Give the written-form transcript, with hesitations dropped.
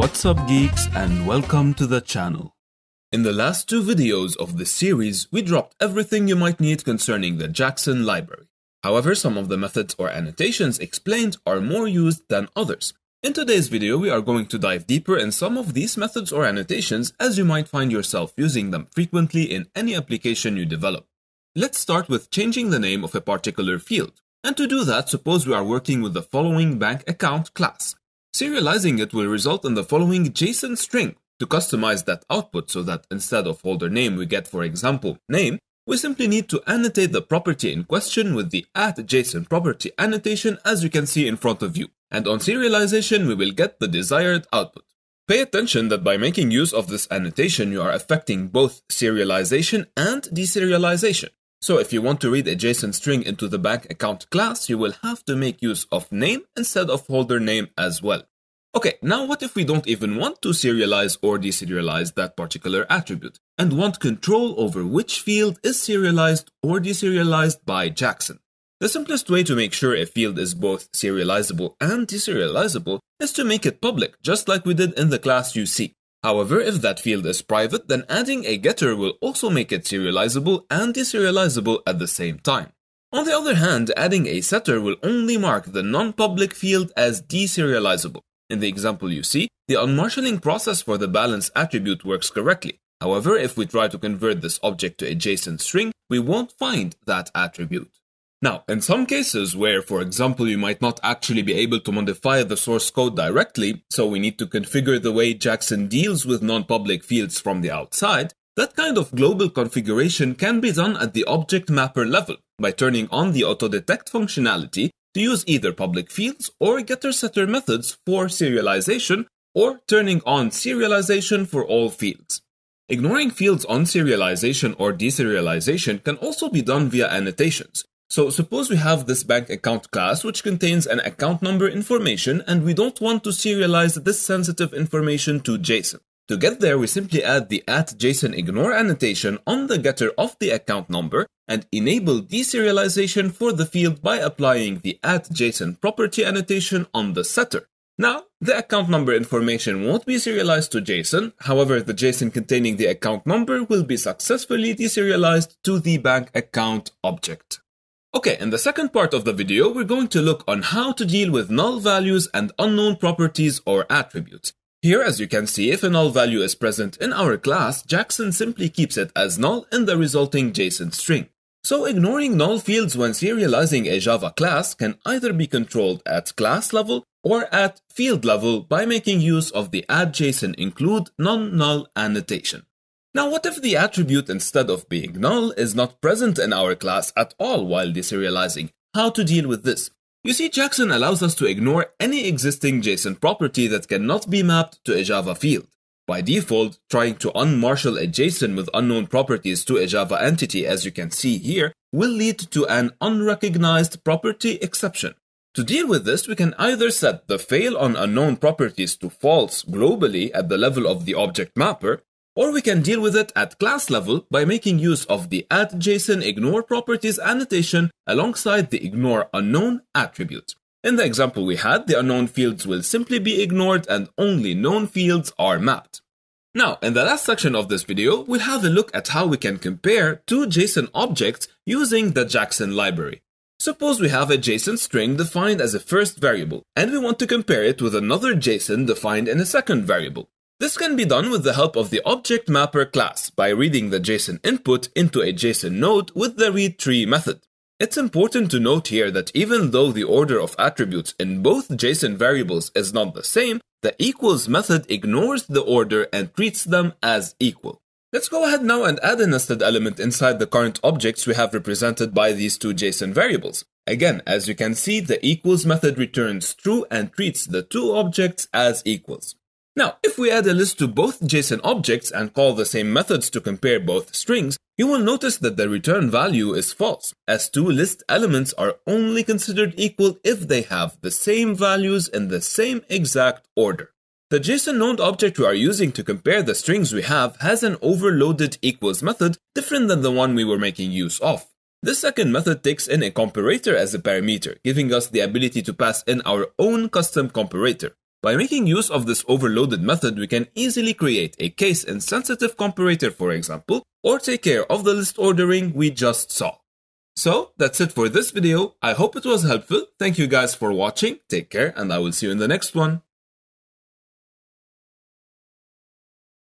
What's up, geeks, and welcome to the channel. In the last two videos of this series, we dropped everything you might need concerning the Jackson library. However, some of the methods or annotations explained are more used than others. In today's video, we are going to dive deeper in some of these methods or annotations, as you might find yourself using them frequently in any application you develop. Let's start with changing the name of a particular field. And to do that, suppose we are working with the following bank account class. Serializing it will result in the following JSON string. To customize that output so that instead of folder name we get, for example, name, we simply need to annotate the property in question with the @JsonProperty annotation, as you can see in front of you. And on serialization, we will get the desired output. Pay attention that by making use of this annotation, you are affecting both serialization and deserialization. So if you want to read a JSON string into the bank account class, you will have to make use of name instead of holder name as well. Okay, now what if we don't even want to serialize or deserialize that particular attribute and want control over which field is serialized or deserialized by Jackson? The simplest way to make sure a field is both serializable and deserializable is to make it public, just like we did in the class you see. However, if that field is private, then adding a getter will also make it serializable and deserializable at the same time. On the other hand, adding a setter will only mark the non-public field as deserializable. In the example you see, the unmarshalling process for the balance attribute works correctly. However, if we try to convert this object to a JSON string, we won't find that attribute. Now, in some cases where, for example, you might not actually be able to modify the source code directly, so we need to configure the way Jackson deals with non-public fields from the outside, that kind of global configuration can be done at the object mapper level by turning on the auto-detect functionality to use either public fields or getter-setter methods for serialization, or turning on serialization for all fields. Ignoring fields on serialization or deserialization can also be done via annotations. So suppose we have this bank account class which contains an account number information, and we don't want to serialize this sensitive information to JSON. To get there, we simply add the @JsonIgnore annotation on the getter of the account number and enable deserialization for the field by applying the @JsonProperty annotation on the setter. Now, the account number information won't be serialized to JSON, however, the JSON containing the account number will be successfully deserialized to the bank account object. Okay, in the second part of the video, we're going to look on how to deal with null values and unknown properties or attributes. Here, as you can see, if a null value is present in our class, Jackson simply keeps it as null in the resulting JSON string. So ignoring null fields when serializing a Java class can either be controlled at class level or at field level by making use of the @JsonInclude non-null annotation. Now, what if the attribute, instead of being null, is not present in our class at all while deserializing? How to deal with this? You see, Jackson allows us to ignore any existing JSON property that cannot be mapped to a Java field. By default, trying to unmarshal a JSON with unknown properties to a Java entity, as you can see here, will lead to an unrecognized property exception. To deal with this, we can either set the fail on unknown properties to false globally at the level of the object mapper, or we can deal with it at class level by making use of the @JsonIgnoreProperties annotation alongside the ignore unknown attribute. In the example we had, the unknown fields will simply be ignored and only known fields are mapped. Now, in the last section of this video, we'll have a look at how we can compare two JSON objects using the Jackson library. Suppose we have a JSON string defined as a first variable, and we want to compare it with another JSON defined in a second variable. This can be done with the help of the ObjectMapper class by reading the JSON input into a JSON node with the readTree method. It's important to note here that even though the order of attributes in both JSON variables is not the same, the equals method ignores the order and treats them as equal. Let's go ahead now and add a nested element inside the current objects we have represented by these two JSON variables. Again, as you can see, the equals method returns true and treats the two objects as equals. Now, if we add a list to both JSON objects and call the same methods to compare both strings, you will notice that the return value is false, as two list elements are only considered equal if they have the same values in the same exact order. The JSON node object we are using to compare the strings we have has an overloaded equals method different than the one we were making use of. This second method takes in a comparator as a parameter, giving us the ability to pass in our own custom comparator. By making use of this overloaded method, we can easily create a case-insensitive comparator, for example, or take care of the list ordering we just saw. So that's it for this video. I hope it was helpful. Thank you guys for watching. Take care, and I will see you in the next one.